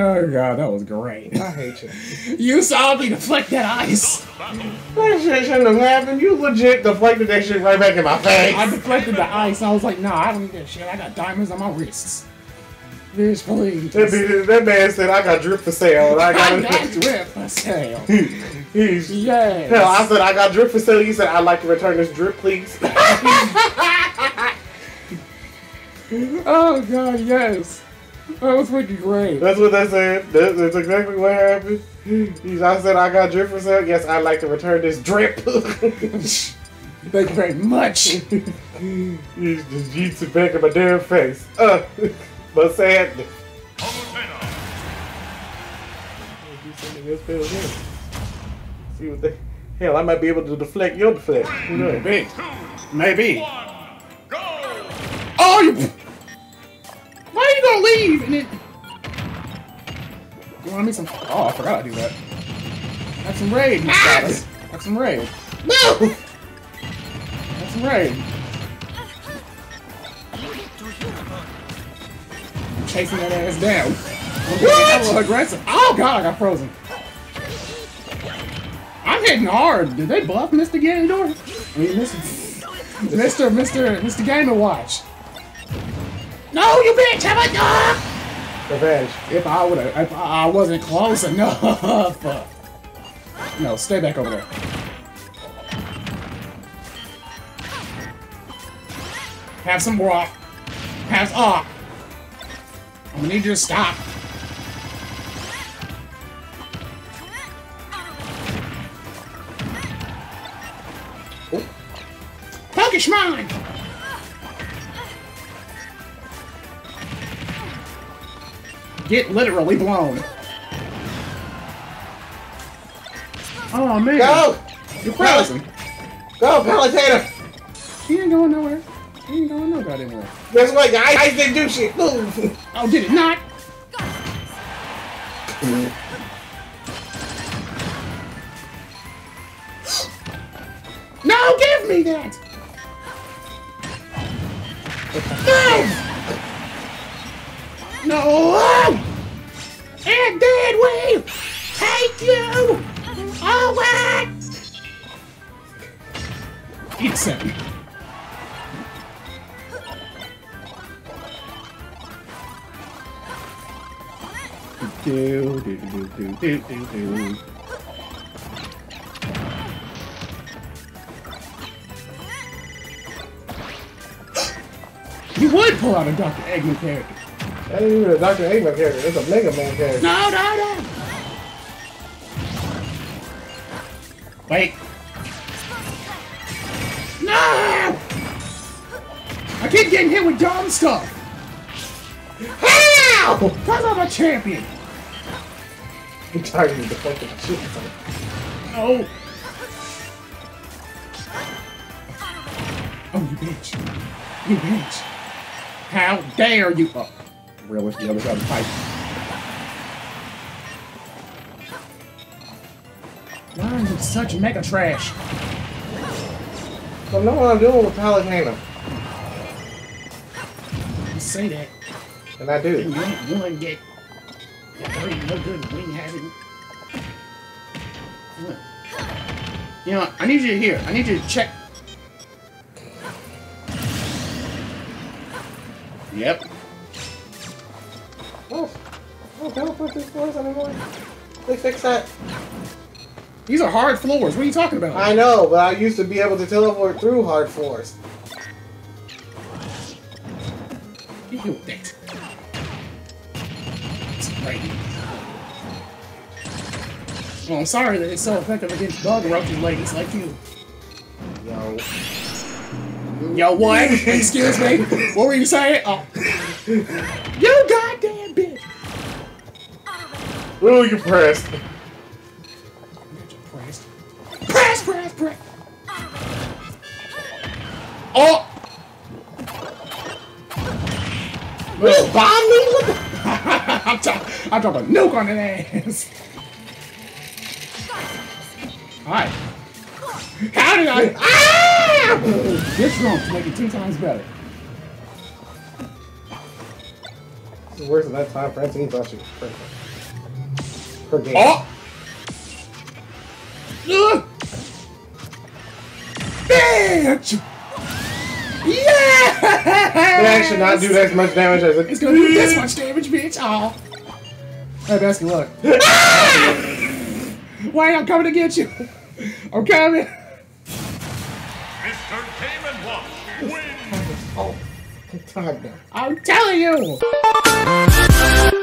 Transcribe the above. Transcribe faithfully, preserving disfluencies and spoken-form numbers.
Oh god, that was great. I hate you. You saw me deflect that ice. That shit shouldn't have happened. You legit deflected that shit right back in my face. I deflected the ice. I was like, nah, I don't need that shit. I got diamonds on my wrists. Bitch, please. That, bitch, that man said, I got drip for sale. And I, got I got drip for sale. He's, yes. Hell, I said, I got drip for sale. You said, I'd like to return this drip, please. Oh, God, yes. That was freaking great. That's what they said. That, that's exactly what happened. I said, I got drip for sale. Yes, I'd like to return this drip. Thank you very much. He's just yeets it back in my damn face. Uh, but sadness. See what the hell, I might be able to deflect your deflect. Who knows? Maybe. Maybe. One, go. Oh, you. Leave and it. You want me some? Oh, I forgot to do that. Have some raid, Miss Goddess. Have some raid. No. Have some raid. I'm chasing that ass down. What? That was aggressive. Oh god, I got frozen. I'm hitting hard. Did they buff Mister Gandor? I mean, Mister Mister Mister Mister Game Watch. No, you bitch! Have I done? Revenge. If I would have, if I wasn't close enough. No, stay back over there. Have some rock. Have off. Oh. I'm gonna need you to stop. Oh. Punkish mine. Get literally blown. Oh man. Go! You're frozen. Go, Palutena! She ain't going nowhere. She ain't going no goddamn way. That's right, guys. I didn't do shit. Move. Oh, did it not? No, give me that! No! No! Oh! And then we take you! Alright! Eat seven. Do, do, do, do, do, do, do. You would pull out a Doctor Eggman character. That ain't even a Doctor Eggman character, that's a Mega Man character. No, no, no! Wait. No! I keep getting hit with dumb stuff. How? Because I'm a champion. I'm tired of the fucking shit. No. Oh, you bitch. You bitch. How dare you? Oh. Realish the other side of the pipe. Why is it such mega trash? I don't know what I'm doing with Palutena. You say that. And I do. You ain't one yet. There ain't no good wing having. You know, I need you to hear. I need you to check. Yep. Oh, oh, don't put these floors on anymore. They fix that. These are hard floors. What are you talking about? I know, but I used to be able to teleport through hard floors. You do that. It's crazy. Well, I'm sorry that it's so effective against bug erupting ladies like you. Yo. Yo, what? Excuse me? What were you saying? Oh. You goddamn. Ooh, you pressed. Pressed. Press, press, press. Oh! Little bomb me? What the? I'm talking. I'm talking nuke on that ass. Hi. How did I? Ah! This room to make it two times better. It's worse than that time. Francine thought she was perfect. per game. Oh! Uh. Bitch! Yes! That should not do that much damage as it. It's gonna do this much damage, bitch! Oh! Hey, best of luck. Ah! Why, I'm coming to get you! I'm coming! Mister Game Watch wins! Oh, I'm tired now. I'm telling you!